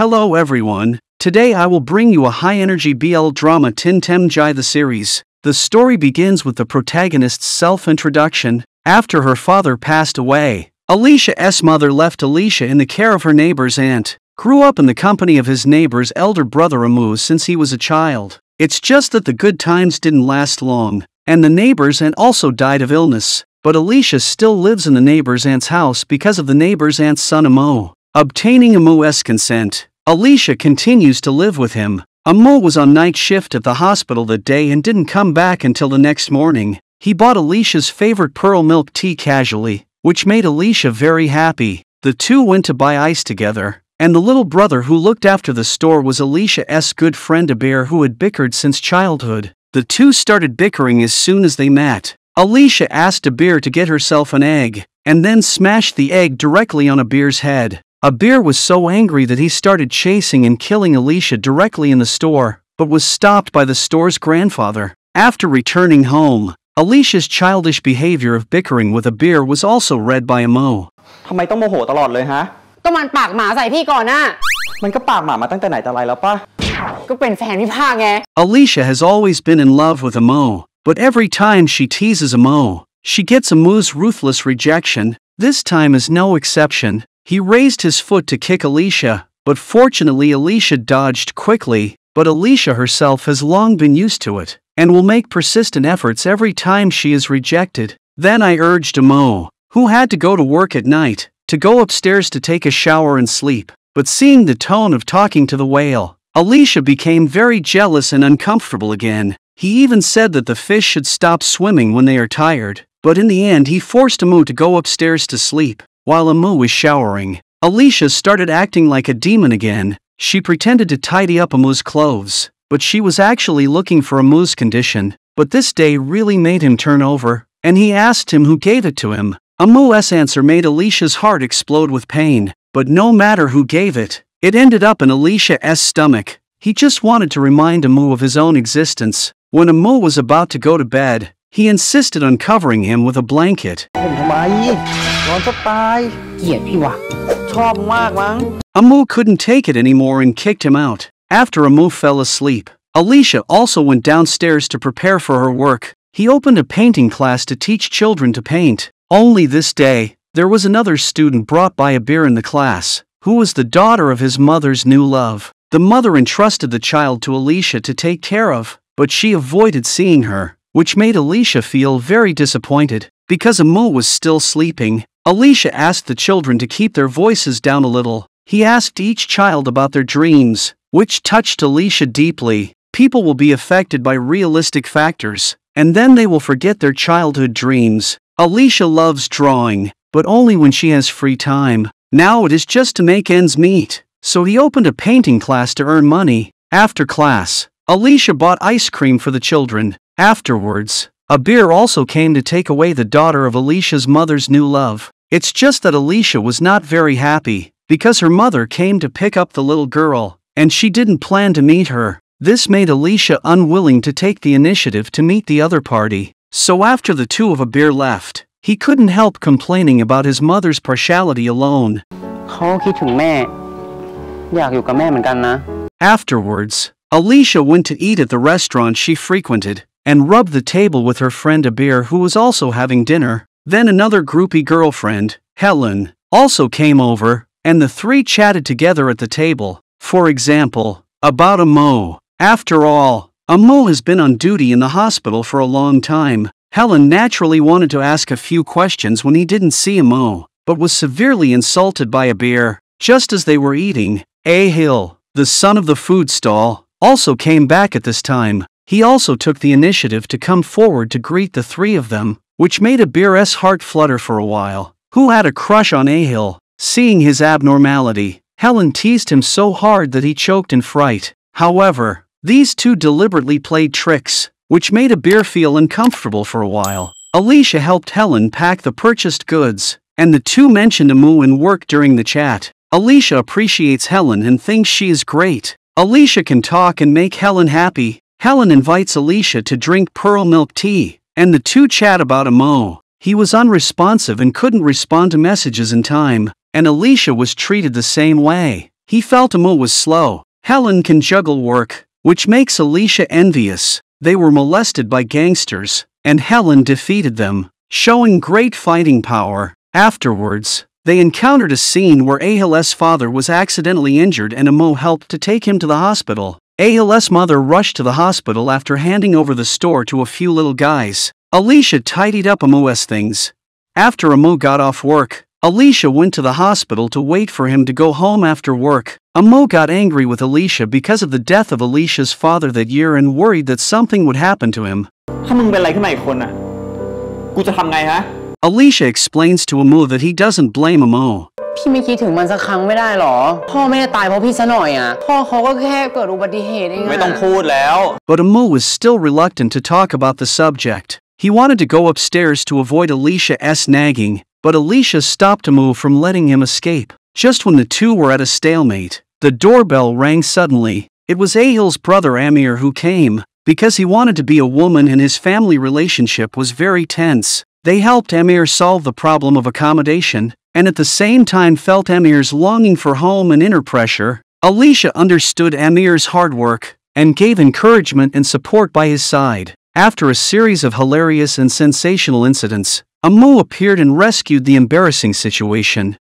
Hello everyone, today I will bring you a high-energy BL drama Tin Tem Jai the series. The story begins with the protagonist's self-introduction. After her father passed away, Alicia's mother left Alicia in the care of her neighbor's aunt. Grew up in the company of his neighbor's elder brother Amu since he was a child. It's just that the good times didn't last long, and the neighbor's aunt also died of illness. But Alicia still lives in the neighbor's aunt's house because of the neighbor's aunt's son Amu. Obtaining Amu's consent, Alicia continues to live with him. Amu was on night shift at the hospital that day and didn't come back until the next morning. He bought Alicia's favorite pearl milk tea casually, which made Alicia very happy. The two went to buy ice together, and the little brother who looked after the store was Alicia's good friend Abir, who had bickered since childhood. The two started bickering as soon as they met. Alicia asked Abir to get herself an egg, and then smashed the egg directly on Abir's head. Abir was so angry that he started chasing and killing Alicia directly in the store, but was stopped by the store's grandfather. After returning home, Alicia's childish behavior of bickering with Abir was also read by Amu. Alicia has always been in love with Amu, but every time she teases Amu, she gets Amu's ruthless rejection. This time is no exception. He raised his foot to kick Alicia, but fortunately Alicia dodged quickly. But Alicia herself has long been used to it, and will make persistent efforts every time she is rejected. Then I urged Amu, who had to go to work at night, to go upstairs to take a shower and sleep. But seeing the tone of talking to the whale, Alicia became very jealous and uncomfortable again. He even said that the fish should stop swimming when they are tired, but in the end he forced Amu to go upstairs to sleep. While Amu was showering, Alicia started acting like a demon again. She pretended to tidy up Amu's clothes, but she was actually looking for Amu's condition. But this day really made him turn over, and he asked him who gave it to him. Amu's answer made Alicia's heart explode with pain, but no matter who gave it, it ended up in Alicia's stomach. He just wanted to remind Amu of his own existence. When Amu was about to go to bed, he insisted on covering him with a blanket. Amu couldn't take it anymore and kicked him out. After Amu fell asleep, Alicia also went downstairs to prepare for her work. He opened a painting class to teach children to paint. Only this day, there was another student brought by Abir in the class, who was the daughter of his mother's new love. The mother entrusted the child to Alicia to take care of, but she avoided seeing her, which made Alicia feel very disappointed. Because Amu was still sleeping, Alicia asked the children to keep their voices down a little. He asked each child about their dreams, which touched Alicia deeply. People will be affected by realistic factors, and then they will forget their childhood dreams. Alicia loves drawing, but only when she has free time. Now it is just to make ends meet, so he opened a painting class to earn money. After class, Alicia bought ice cream for the children. Afterwards, Abir also came to take away the daughter of Alicia's mother's new love. It's just that Alicia was not very happy, because her mother came to pick up the little girl, and she didn't plan to meet her. This made Alicia unwilling to take the initiative to meet the other party. So after the two of Abir left, he couldn't help complaining about his mother's partiality alone. Afterwards, Alicia went to eat at the restaurant she frequented, and rubbed the table with her friend Abir, who was also having dinner. Then another groupie girlfriend, Helen, also came over, and the three chatted together at the table. For example, about Amu. After all, Amu has been on duty in the hospital for a long time. Helen naturally wanted to ask a few questions when he didn't see Amu, but was severely insulted by Abir. Just as they were eating, Ahil, the son of the food stall, also came back at this time. He also took the initiative to come forward to greet the three of them, which made Abir's heart flutter for a while, who had a crush on Ahil. Seeing his abnormality, Helen teased him so hard that he choked in fright. However, these two deliberately played tricks, which made Abir feel uncomfortable for a while. Alicia helped Helen pack the purchased goods, and the two mentioned Amu and work during the chat. Alicia appreciates Helen and thinks she is great. Alicia can talk and make Helen happy. Helen invites Alicia to drink pearl milk tea, and the two chat about Amu. He was unresponsive and couldn't respond to messages in time, and Alicia was treated the same way. He felt Amu was slow. Helen can juggle work, which makes Alicia envious. They were molested by gangsters, and Helen defeated them, showing great fighting power. Afterwards, they encountered a scene where Ahil's father was accidentally injured and Amu helped to take him to the hospital. Ahil's mother rushed to the hospital after handing over the store to a few little guys. Alicia tidied up Amu's things. After Amu got off work, Alicia went to the hospital to wait for him to go home after work. Amu got angry with Alicia because of the death of Alicia's father that year and worried that something would happen to him. Alicia explains to Amu that he doesn't blame Amu. But Amu was still reluctant to talk about the subject. He wanted to go upstairs to avoid Alicia's nagging, but Alicia stopped Amu from letting him escape. Just when the two were at a stalemate, the doorbell rang suddenly. It was Ahil's brother Amir who came, because he wanted to be a woman and his family relationship was very tense. They helped Amir solve the problem of accommodation, and at the same time felt Amir's longing for home and inner pressure. Alicia understood Amir's hard work, and gave encouragement and support by his side. After a series of hilarious and sensational incidents, Amu appeared and rescued the embarrassing situation.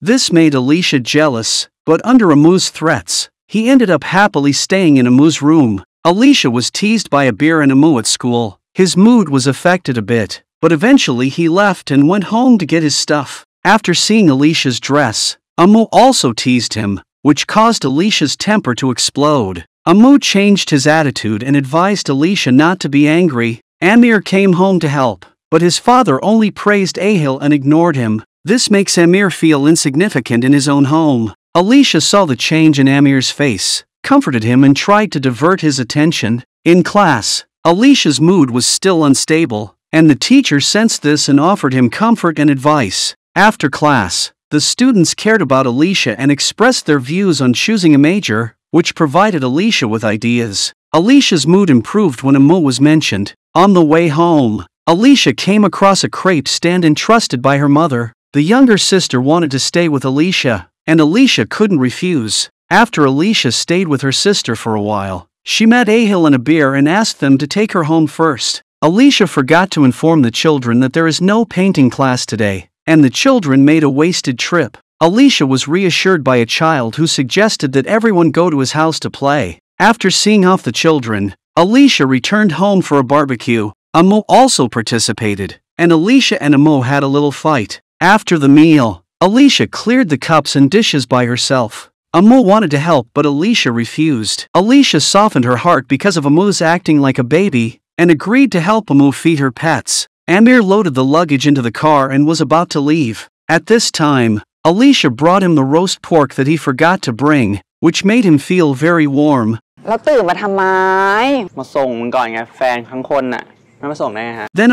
This made Alicia jealous, but under Amu's threats, he ended up happily staying in Amu's room. Alicia was teased by Abir and Amu at school. His mood was affected a bit, but eventually he left and went home to get his stuff. After seeing Alicia's dress, Amu also teased him, which caused Alicia's temper to explode. Amu changed his attitude and advised Alicia not to be angry. Amir came home to help, but his father only praised Ahil and ignored him. This makes Amir feel insignificant in his own home. Alicia saw the change in Amir's face, comforted him and tried to divert his attention. In class, Alicia's mood was still unstable, and the teacher sensed this and offered him comfort and advice. After class, the students cared about Alicia and expressed their views on choosing a major, which provided Alicia with ideas. Alicia's mood improved when Amu was mentioned. On the way home, Alicia came across a crepe stand entrusted by her mother. The younger sister wanted to stay with Alicia, and Alicia couldn't refuse. After Alicia stayed with her sister for a while, she met Ahil and Abir and asked them to take her home first. Alicia forgot to inform the children that there is no painting class today, and the children made a wasted trip. Alicia was reassured by a child who suggested that everyone go to his house to play. After seeing off the children, Alicia returned home for a barbecue. Amu also participated, and Alicia and Amu had a little fight. After the meal, Alicia cleared the cups and dishes by herself. Amu wanted to help but Alicia refused. Alicia softened her heart because of Amu's acting like a baby and agreed to help Amu feed her pets. Amir loaded the luggage into the car and was about to leave. At this time, Alicia brought him the roast pork that he forgot to bring, which made him feel very warm. Then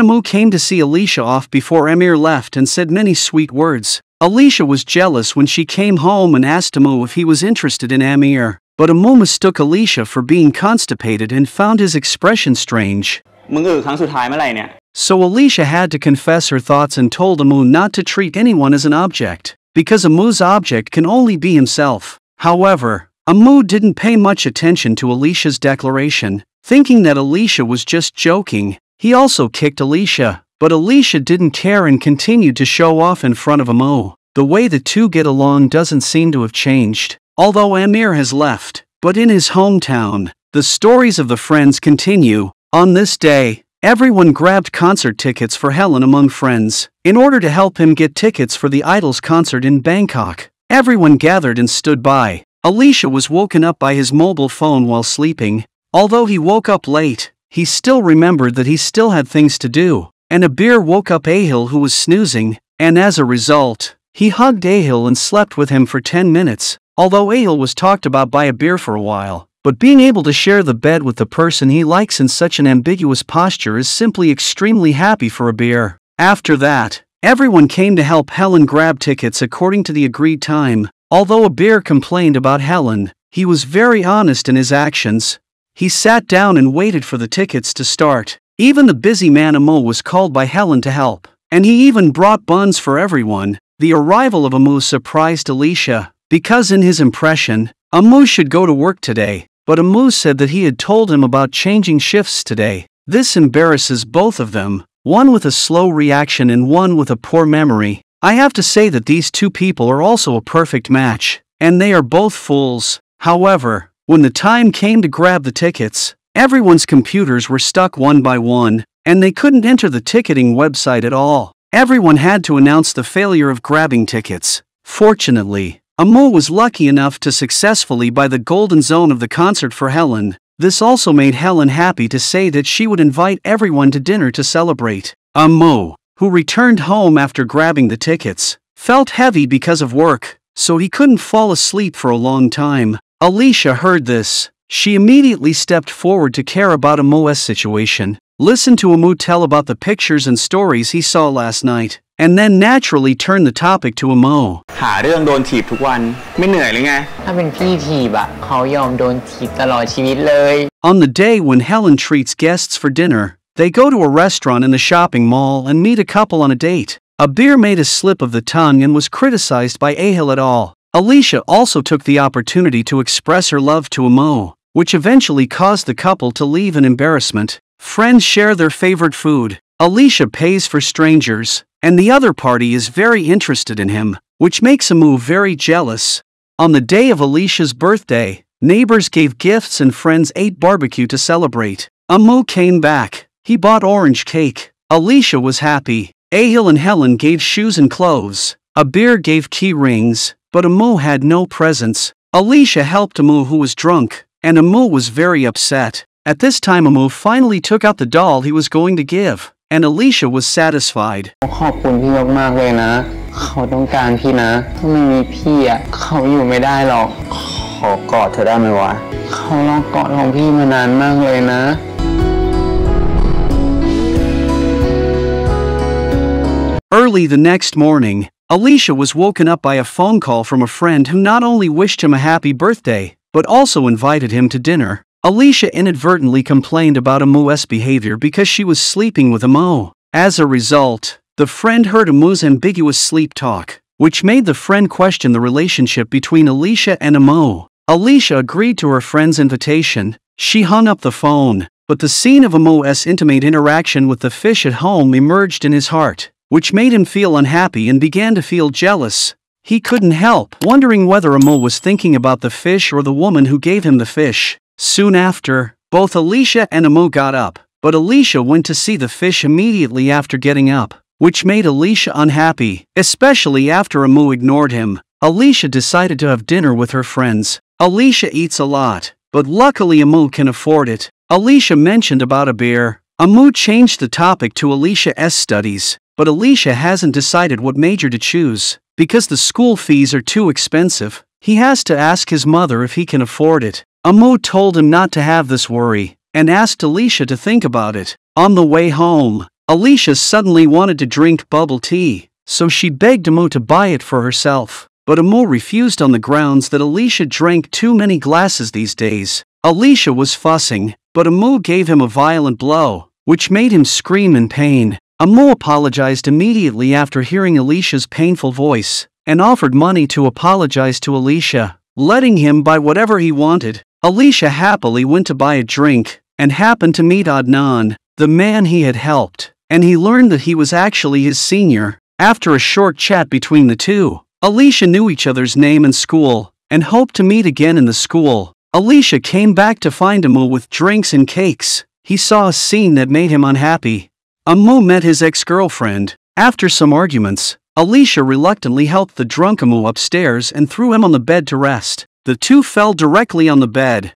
Amu came to see Alicia off before Amir left and said many sweet words. Alicia was jealous when she came home and asked Amu if he was interested in Amir. But Amu mistook Alicia for being constipated and found his expression strange. So Alicia had to confess her thoughts and told Amu not to treat anyone as an object, because Amu's object can only be himself. However, Amu didn't pay much attention to Alicia's declaration, thinking that Alicia was just joking. He also kicked Alicia, but Alicia didn't care and continued to show off in front of Amu. The way the two get along doesn't seem to have changed. Although Amir has left, but in his hometown, the stories of the friends continue. On this day, everyone grabbed concert tickets for Helen among friends. In order to help him get tickets for the Idol's concert in Bangkok, everyone gathered and stood by. Alicia was woken up by his mobile phone while sleeping. Although he woke up late, he still remembered that he still had things to do. And Abir woke up Ahil who was snoozing, and as a result, he hugged Ahil and slept with him for 10 minutes. Although Ahil was talked about by Abir for a while, but being able to share the bed with the person he likes in such an ambiguous posture is simply extremely happy for Abir. After that, everyone came to help Helen grab tickets according to the agreed time. Although Abir complained about Helen, he was very honest in his actions, He sat down and waited for the tickets to start. Even the busy man Amu was called by Helen to help, and he even brought buns for everyone. The arrival of Amu surprised Alicia, because in his impression, Amu should go to work today, but Amu said that he had told him about changing shifts today. This embarrasses both of them, one with a slow reaction and one with a poor memory. I have to say that these two people are also a perfect match, and they are both fools. However, when the time came to grab the tickets, everyone's computers were stuck one by one, and they couldn't enter the ticketing website at all. Everyone had to announce the failure of grabbing tickets. Fortunately, Amu was lucky enough to successfully buy the golden zone of the concert for Helen. This also made Helen happy to say that she would invite everyone to dinner to celebrate. Amu, who returned home after grabbing the tickets, felt heavy because of work, so he couldn't fall asleep for a long time. Alicia heard this. She immediately stepped forward to care about Amu's situation, listened to Amu tell about the pictures and stories he saw last night, and then naturally turned the topic to Amu. On the day when Helen treats guests for dinner, they go to a restaurant in the shopping mall and meet a couple on a date. Abir made a slip of the tongue and was criticized by Ahil et al. Alicia also took the opportunity to express her love to Amu, which eventually caused the couple to leave in embarrassment. Friends share their favorite food. Alicia pays for strangers, and the other party is very interested in him, which makes Amu very jealous. On the day of Alicia's birthday, neighbors gave gifts and friends ate barbecue to celebrate. Amu came back. He bought orange cake. Alicia was happy. Ahil and Helen gave shoes and clothes. Abir gave key rings, but Amu had no presents. Alicia helped Amu, who was drunk, and Amu was very upset. At this time Amu finally took out the doll he was going to give, and Alicia was satisfied. Early the next morning, Alicia was woken up by a phone call from a friend who not only wished him a happy birthday, but also invited him to dinner. Alicia inadvertently complained about Amu's behavior because she was sleeping with Amu. As a result, the friend heard Amu's ambiguous sleep talk, which made the friend question the relationship between Alicia and Amu. Alicia agreed to her friend's invitation. She hung up the phone, but the scene of Amu's intimate interaction with the fish at home emerged in his heart, which made him feel unhappy and began to feel jealous. He couldn't help wondering whether Amu was thinking about the fish or the woman who gave him the fish. Soon after, both Alicia and Amu got up, but Alicia went to see the fish immediately after getting up, which made Alicia unhappy, especially after Amu ignored him. Alicia decided to have dinner with her friends. Alicia eats a lot, but luckily Amu can afford it. Alicia mentioned about Abir. Amu changed the topic to Alicia's studies, but Alicia hasn't decided what major to choose. Because the school fees are too expensive, he has to ask his mother if he can afford it. Amu told him not to have this worry, and asked Alicia to think about it. On the way home, Alicia suddenly wanted to drink bubble tea, so she begged Amu to buy it for herself. But Amu refused on the grounds that Alicia drank too many glasses these days. Alicia was fussing, but Amu gave him a violent blow, which made him scream in pain. Amu apologized immediately after hearing Alicia's painful voice, and offered money to apologize to Alicia, letting him buy whatever he wanted. Alicia happily went to buy a drink, and happened to meet Adnan, the man he had helped, and he learned that he was actually his senior. After a short chat between the two, Alicia knew each other's name and school, and hoped to meet again in the school. Alicia came back to find Amu with drinks and cakes. He saw a scene that made him unhappy. Amu met his ex-girlfriend. After some arguments, Alicia reluctantly helped the drunk Amu upstairs and threw him on the bed to rest. The two fell directly on the bed.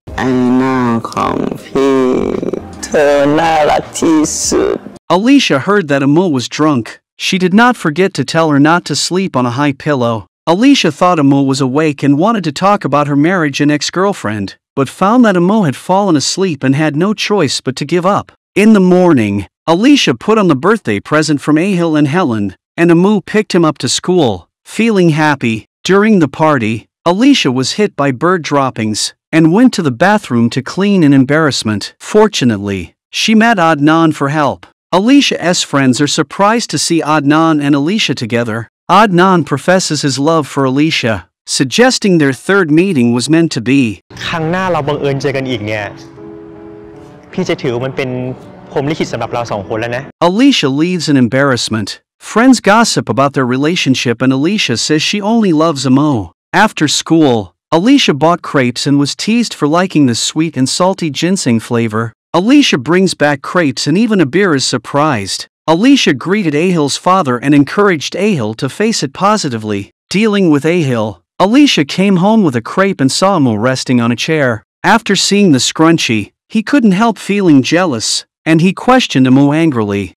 Alicia heard that Amu was drunk. She did not forget to tell her not to sleep on a high pillow. Alicia thought Amu was awake and wanted to talk about her marriage and ex-girlfriend, but found that Amu had fallen asleep and had no choice but to give up. In the morning, Alicia put on the birthday present from Ahil and Helen, and Amu picked him up to school, feeling happy. During the party, Alicia was hit by bird droppings, and went to the bathroom to clean in embarrassment. Fortunately, she met Adnan for help. Alicia's friends are surprised to see Adnan and Alicia together. Adnan professes his love for Alicia, suggesting their third meeting was meant to be. Alicia leaves in embarrassment. Friends gossip about their relationship and Alicia says she only loves Amu. After school, Alicia bought crepes and was teased for liking the sweet and salty ginseng flavor. Alicia brings back crepes and even Abir is surprised. Alicia greeted Ahil's father and encouraged Ahil to face it positively. Dealing with Ahil, Alicia came home with a crepe and saw Amu resting on a chair. After seeing the scrunchie, he couldn't help feeling jealous, and he questioned Amu angrily.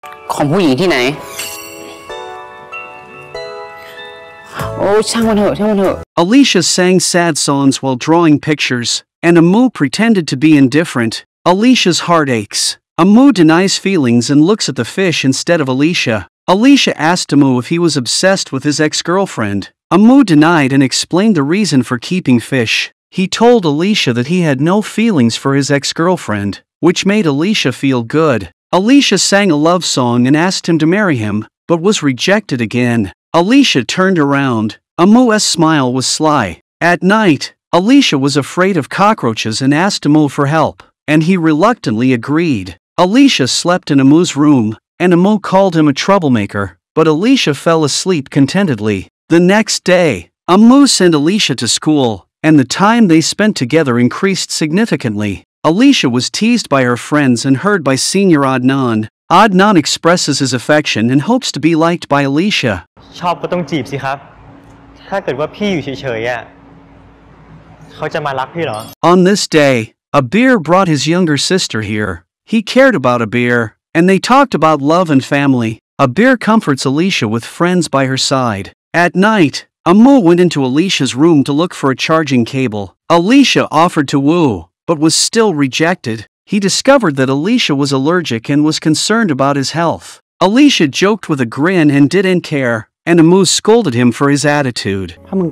Alicia sang sad songs while drawing pictures, and Amu pretended to be indifferent. Alicia's heart aches. Amu denies feelings and looks at the fish instead of Alicia. Alicia asked Amu if he was obsessed with his ex-girlfriend. Amu denied and explained the reason for keeping fish. He told Alicia that he had no feelings for his ex-girlfriend, which made Alicia feel good. Alicia sang a love song and asked him to marry him, but was rejected again. Alicia turned around. Amu's smile was sly. At night, Alicia was afraid of cockroaches and asked Amu for help, and he reluctantly agreed. Alicia slept in Amu's room, and Amu called him a troublemaker, but Alicia fell asleep contentedly. The next day, Amu sent Alicia to school, and the time they spent together increased significantly. Alicia was teased by her friends and heard by senior Adnan. Adnan expresses his affection and hopes to be liked by Alicia. On this day, Abir brought his younger sister here. He cared about Abir, and they talked about love and family. Abir comforts Alicia with friends by her side. At night, Amu went into Alicia's room to look for a charging cable. Alicia offered to woo, but was still rejected. He discovered that Alicia was allergic and was concerned about his health. Alicia joked with a grin and didn't care, and Amu scolded him for his attitude. On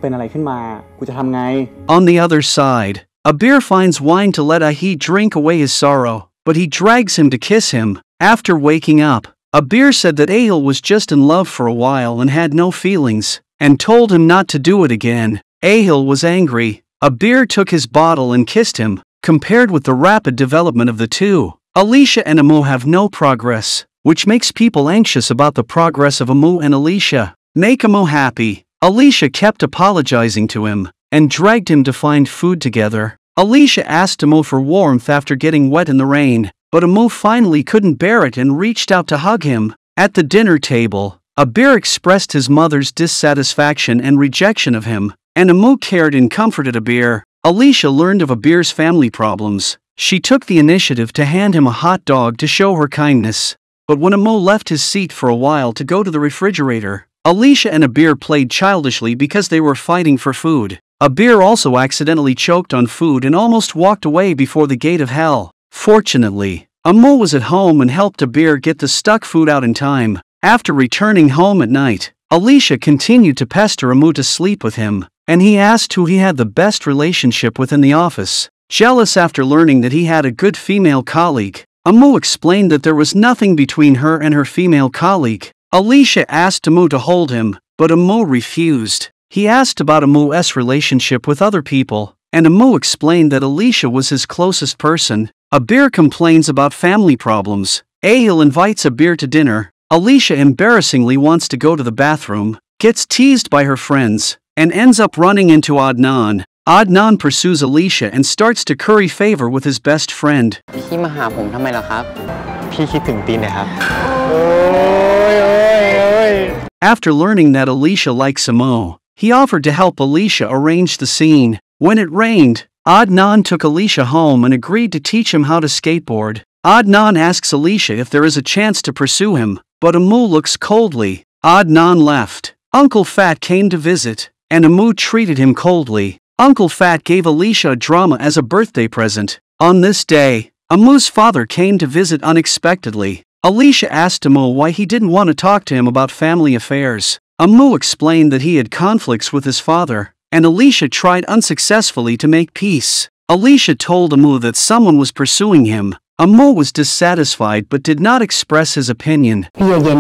the other side, Abir finds wine to let Ahil drink away his sorrow, but he drags him to kiss him. After waking up, Abir said that Ahil was just in love for a while and had no feelings, and told him not to do it again. Ahil was angry. Abir took his bottle and kissed him. Compared with the rapid development of the two, Alicia and Amu have no progress, which makes people anxious about the progress of Amu and Alicia. Make Amu happy. Alicia kept apologizing to him and dragged him to find food together. Alicia asked Amu for warmth after getting wet in the rain, but Amu finally couldn't bear it and reached out to hug him. At the dinner table, Abir expressed his mother's dissatisfaction and rejection of him, and Amu cared and comforted Abir. Alicia learned of Abir's family problems. She took the initiative to hand him a hot dog to show her kindness. But when Amu left his seat for a while to go to the refrigerator, Alicia and Abir played childishly because they were fighting for food. Abir also accidentally choked on food and almost walked away before the gate of hell. Fortunately, Amu was at home and helped Abir get the stuck food out in time. After returning home at night, Alicia continued to pester Amu to sleep with him, and he asked who he had the best relationship with in the office. Jealous after learning that he had a good female colleague, Amu explained that there was nothing between her and her female colleague. Alicia asked Amu to hold him, but Amu refused. He asked about Amu's relationship with other people, and Amu explained that Alicia was his closest person. Abir complains about family problems. Ahil invites Abir to dinner. Alicia embarrassingly wants to go to the bathroom, gets teased by her friends, and ends up running into Adnan. Adnan pursues Alicia and starts to curry favor with his best friend. After learning that Alicia likes Amu, he offered to help Alicia arrange the scene. When it rained, Adnan took Alicia home and agreed to teach him how to skateboard. Adnan asks Alicia if there is a chance to pursue him, but Amu looks coldly. Adnan left. Uncle Fat came to visit, and Amu treated him coldly. Uncle Fat gave Alicia a drama as a birthday present. On this day, Amu's father came to visit unexpectedly. Alicia asked Amu why he didn't want to talk to him about family affairs. Amu explained that he had conflicts with his father, and Alicia tried unsuccessfully to make peace. Alicia told Amu that someone was pursuing him. Amu was dissatisfied but did not express his opinion. Alicia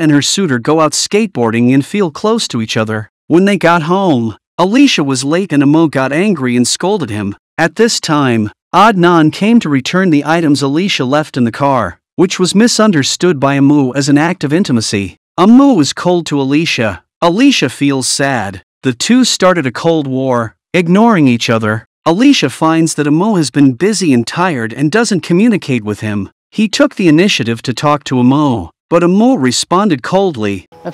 and her suitor go out skateboarding and feel close to each other. When they got home, Alicia was late and Amu got angry and scolded him. At this time, Adnan came to return the items Alicia left in the car, which was misunderstood by Amu as an act of intimacy. Amu is cold to Alicia. Alicia feels sad. The two started a cold war, ignoring each other. Alicia finds that Amu has been busy and tired and doesn't communicate with him. He took the initiative to talk to Amu, but Amu responded coldly. In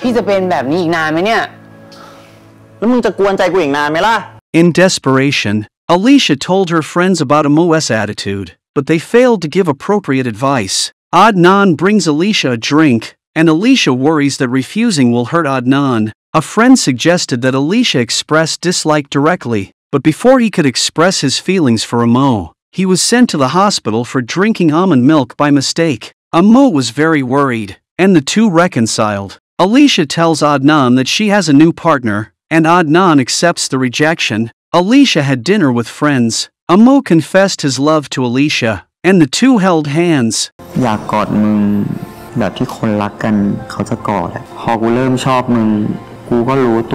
desperation, Alicia told her friends about Amu's attitude, but they failed to give appropriate advice. Adnan brings Alicia a drink, and Alicia worries that refusing will hurt Adnan. A friend suggested that Alicia express dislike directly, but before he could express his feelings for Amu, he was sent to the hospital for drinking almond milk by mistake. Amu was very worried, and the two reconciled. Alicia tells Adnan that she has a new partner, and Adnan accepts the rejection. Alicia had dinner with friends. Amu confessed his love to Alicia, and the two held hands. Amu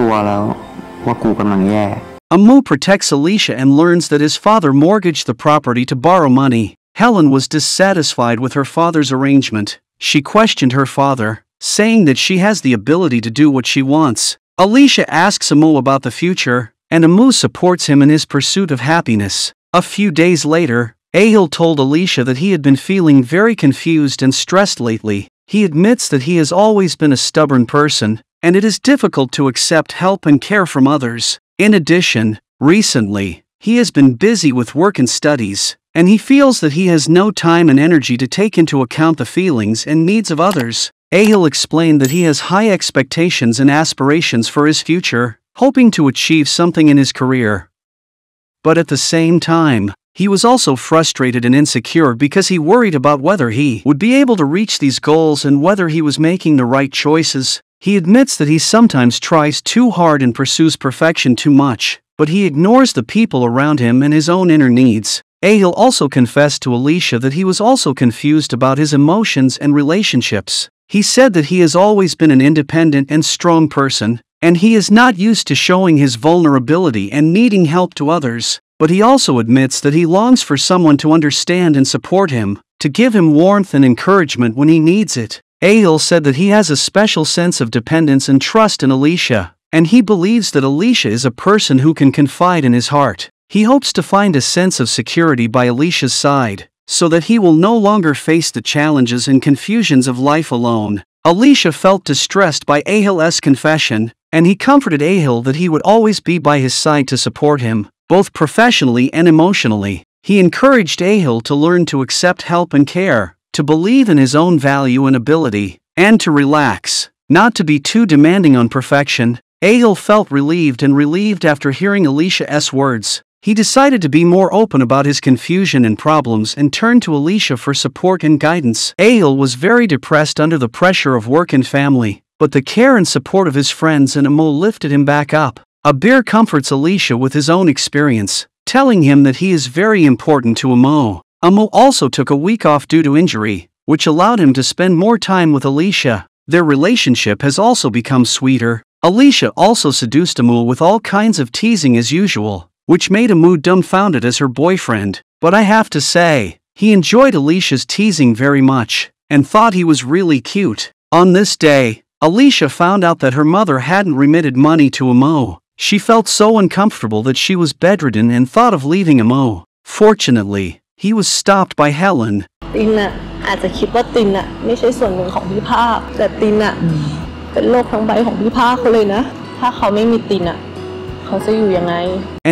protects Alicia and learns that his father mortgaged the property to borrow money. Helen was dissatisfied with her father's arrangement. She questioned her father, saying that she has the ability to do what she wants. Alicia asks Amu about the future, and Amu supports him in his pursuit of happiness. A few days later, Ahil told Alicia that he had been feeling very confused and stressed lately. He admits that he has always been a stubborn person, and it is difficult to accept help and care from others. In addition, recently, he has been busy with work and studies, and he feels that he has no time and energy to take into account the feelings and needs of others. Ahil explained that he has high expectations and aspirations for his future, hoping to achieve something in his career. But at the same time, he was also frustrated and insecure because he worried about whether he would be able to reach these goals and whether he was making the right choices. He admits that he sometimes tries too hard and pursues perfection too much, but he ignores the people around him and his own inner needs. Ahil also confessed to Alicia that he was also confused about his emotions and relationships. He said that he has always been an independent and strong person, and he is not used to showing his vulnerability and needing help to others, but he also admits that he longs for someone to understand and support him, to give him warmth and encouragement when he needs it. Ahil said that he has a special sense of dependence and trust in Alicia, and he believes that Alicia is a person who can confide in his heart. He hopes to find a sense of security by Alicia's side, so that he will no longer face the challenges and confusions of life alone. Alicia felt distressed by Ahil's confession, and he comforted Ahil that he would always be by his side to support him, both professionally and emotionally. He encouraged Ahil to learn to accept help and care, to believe in his own value and ability, and to relax, not to be too demanding on perfection. Ahil felt relieved after hearing Alicia's words. He decided to be more open about his confusion and problems and turned to Alicia for support and guidance. Ahil was very depressed under the pressure of work and family, but the care and support of his friends and Amu lifted him back up. Abir comforts Alicia with his own experience, telling him that he is very important to Amu. Amu also took a week off due to injury, which allowed him to spend more time with Alicia. Their relationship has also become sweeter. Alicia also seduced Amu with all kinds of teasing as usual, which made Amu dumbfounded as her boyfriend. But I have to say, he enjoyed Alicia's teasing very much, and thought he was really cute. On this day, Alicia found out that her mother hadn't remitted money to Amu. She felt so uncomfortable that she was bedridden and thought of leaving Amu. Fortunately, he was stopped by Helen. And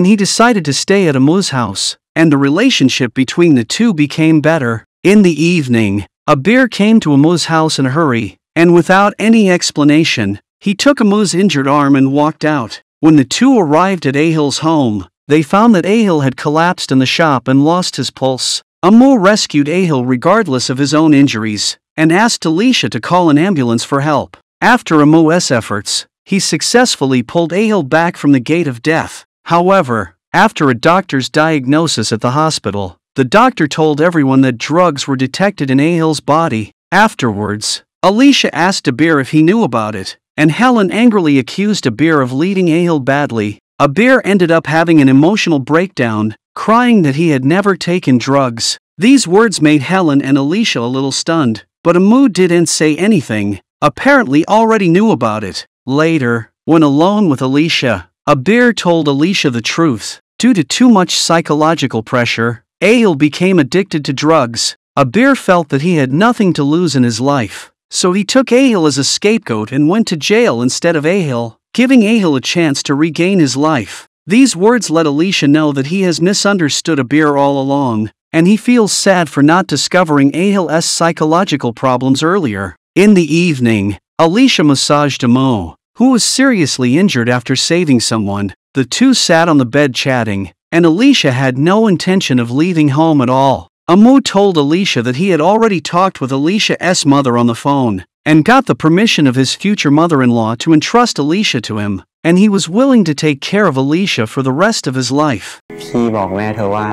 he decided to stay at Amu's house, and the relationship between the two became better. In the evening, Abir came to Amu's house in a hurry, and without any explanation, he took Amu's injured arm and walked out. When the two arrived at Ahil's home, they found that Ahil had collapsed in the shop and lost his pulse. Amu rescued Ahil regardless of his own injuries, and asked Alicia to call an ambulance for help. After Amu's efforts, he successfully pulled Ahil back from the gate of death. However, after a doctor's diagnosis at the hospital, the doctor told everyone that drugs were detected in Ahil's body. Afterwards, Alicia asked Abir if he knew about it, and Helen angrily accused Abir of leading Ahil badly. Abir ended up having an emotional breakdown, crying that he had never taken drugs. These words made Helen and Alicia a little stunned, but Amu didn't say anything, apparently already knew about it. Later, when alone with Alicia, Abir told Alicia the truth. Due to too much psychological pressure, Ahil became addicted to drugs. Abir felt that he had nothing to lose in his life, so he took Ahil as a scapegoat and went to jail instead of Ahil, giving Ahil a chance to regain his life. These words let Alicia know that he has misunderstood Abir all along, and he feels sad for not discovering Ahil's psychological problems earlier. In the evening, Alicia massaged Amu, who was seriously injured after saving someone. The two sat on the bed chatting, and Alicia had no intention of leaving home at all. Amu told Alicia that he had already talked with Alicia's mother on the phone, and got the permission of his future mother-in-law to entrust Alicia to him, and he was willing to take care of Alicia for the rest of his life. พี่บอกแม่เธอว่า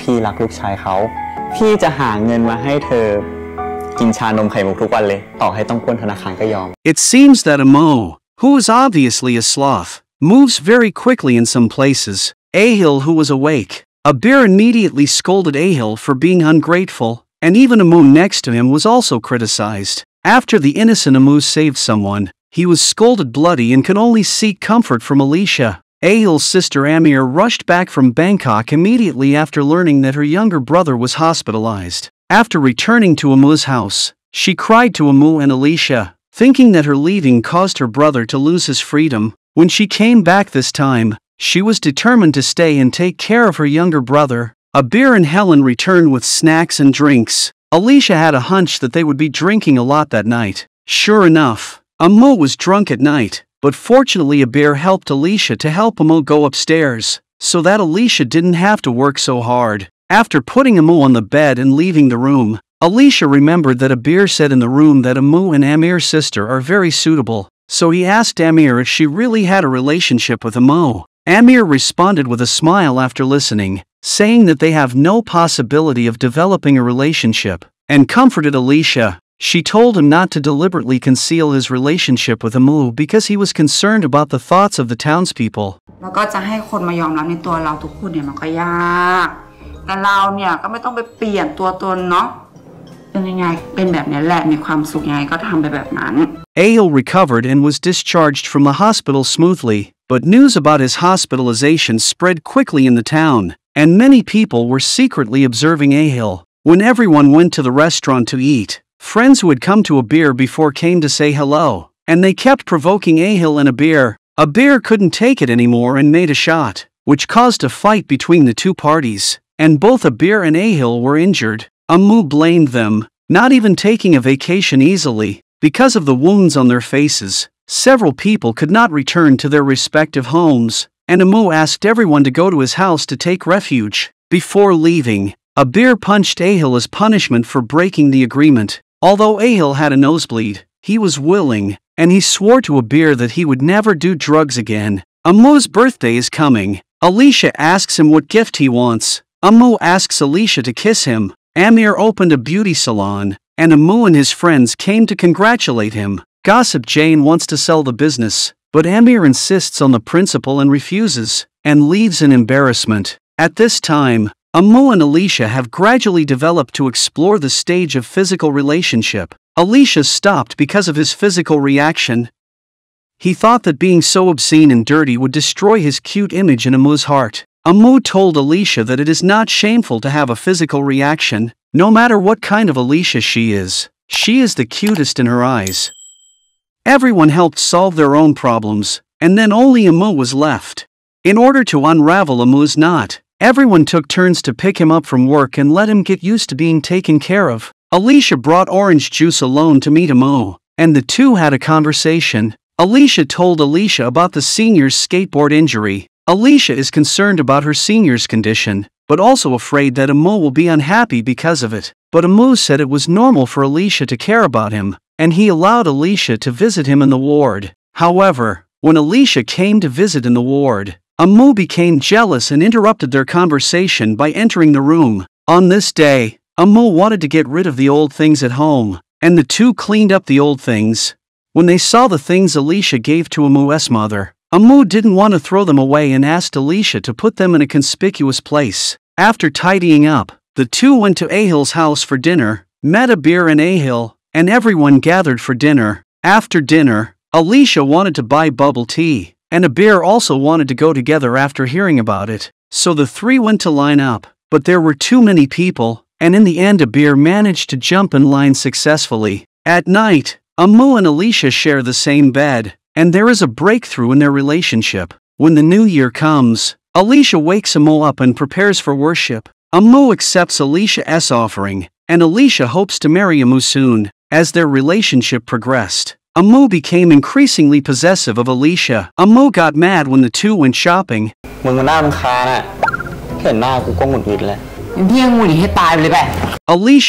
พี่รักลูกชายเขาพี่จะหาเงินมาให้เธอกินชานมไข่มุกทุกวันเลยต่อให้ต้องปล้นธนาคารก็ยอม It seems that Amu, who is obviously a sloth, moves very quickly in some places. Ahil, who was awake, Abir immediately scolded Ahil for being ungrateful, and even Amu next to him was also criticized. After the innocent Amu saved someone, he was scolded bloody and could only seek comfort from Alicia. Ahil's sister Amir rushed back from Bangkok immediately after learning that her younger brother was hospitalized. After returning to Amu's house, she cried to Amu and Alicia, thinking that her leaving caused her brother to lose his freedom. When she came back this time, she was determined to stay and take care of her younger brother. Abir and Helen returned with snacks and drinks. Alicia had a hunch that they would be drinking a lot that night. Sure enough, Amu was drunk at night, but fortunately Abir helped Alicia to help Amu go upstairs, so that Alicia didn't have to work so hard. After putting Amu on the bed and leaving the room, Alicia remembered that Abir said in the room that Amu and Amir's sister are very suitable, so he asked Amir if she really had a relationship with Amu. Amir responded with a smile after listening, saying that they have no possibility of developing a relationship, and comforted Alicia. She told him not to deliberately conceal his relationship with Amu because he was concerned about the thoughts of the townspeople. Ahil recovered and was discharged from the hospital smoothly, but news about his hospitalization spread quickly in the town, and many people were secretly observing Ahil. When everyone went to the restaurant to eat, friends who had come to Abir before came to say hello, and they kept provoking Ahil and Abir. Abir couldn't take it anymore and made a shot, which caused a fight between the two parties, and both Abir and Ahil were injured. Amu blamed them, not even taking a vacation easily, because of the wounds on their faces. Several people could not return to their respective homes, and Amu asked everyone to go to his house to take refuge. Before leaving, Abir punched Ahil as punishment for breaking the agreement. Although Ahil had a nosebleed, he was willing, and he swore to Abir that he would never do drugs again. Amu's birthday is coming. Alicia asks him what gift he wants. Amu asks Alicia to kiss him. Amir opened a beauty salon, and Amu and his friends came to congratulate him. Gossip Jane wants to sell the business, but Amir insists on the principal and refuses, and leaves in embarrassment. At this time, Amu and Alicia have gradually developed to explore the stage of physical relationship. Alicia stopped because of his physical reaction. He thought that being so obscene and dirty would destroy his cute image in Amu's heart. Amu told Alicia that it is not shameful to have a physical reaction, no matter what kind of Alicia she is. She is the cutest in her eyes. Everyone helped solve their own problems, and then only Amu was left. In order to unravel Amu's knot, everyone took turns to pick him up from work and let him get used to being taken care of. Alicia brought orange juice alone to meet Amu, and the two had a conversation. Alicia told Alicia about the senior's skateboard injury. Alicia is concerned about her senior's condition, but also afraid that Amu will be unhappy because of it. But Amu said it was normal for Alicia to care about him, and he allowed Alicia to visit him in the ward. However, when Alicia came to visit in the ward, Amu became jealous and interrupted their conversation by entering the room. On this day, Amu wanted to get rid of the old things at home, and the two cleaned up the old things. When they saw the things Alicia gave to Amu's mother, Amu didn't want to throw them away and asked Alicia to put them in a conspicuous place. After tidying up, the two went to Ahil's house for dinner, met Abir and Ahil, and everyone gathered for dinner. After dinner, Alicia wanted to buy bubble tea, and Abir also wanted to go together after hearing about it. So the three went to line up, but there were too many people, and in the end Abir managed to jump in line successfully. At night, Amu and Alicia share the same bed, and there is a breakthrough in their relationship. When the new year comes, Alicia wakes Amu up and prepares for worship. Amu accepts Alicia's offering, and Alicia hopes to marry Amu soon. As their relationship progressed, Amu became increasingly possessive of Alicia. Amu got mad when the two went shopping. Alicia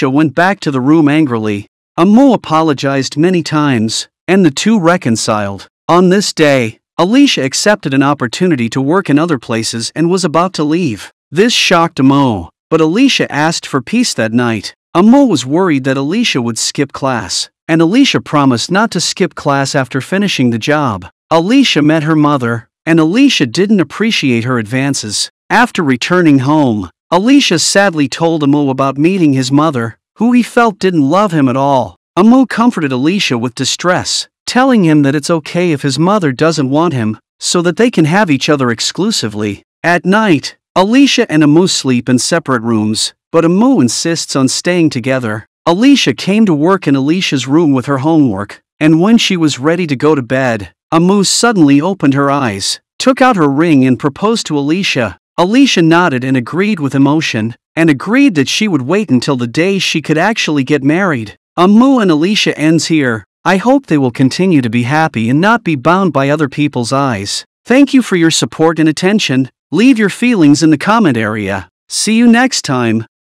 went back to the room angrily. Amu apologized many times, and the two reconciled. On this day, Alicia accepted an opportunity to work in other places and was about to leave. This shocked Amu, but Alicia asked for peace that night. Amu was worried that Alicia would skip class, and Alicia promised not to skip class after finishing the job. Alicia met her mother, and Alicia didn't appreciate her advances. After returning home, Alicia sadly told Amu about meeting his mother, who he felt didn't love him at all. Amu comforted Alicia with distress, telling him that it's okay if his mother doesn't want him, so that they can have each other exclusively. At night, Alicia and Amu sleep in separate rooms, but Amu insists on staying together. Alicia came to work in Alicia's room with her homework, and when she was ready to go to bed, Amu suddenly opened her eyes, took out her ring and proposed to Alicia. Alicia nodded and agreed with emotion, and agreed that she would wait until the day she could actually get married. Amu and Alicia ends here. I hope they will continue to be happy and not be bound by other people's eyes. Thank you for your support and attention. Leave your feelings in the comment area. See you next time.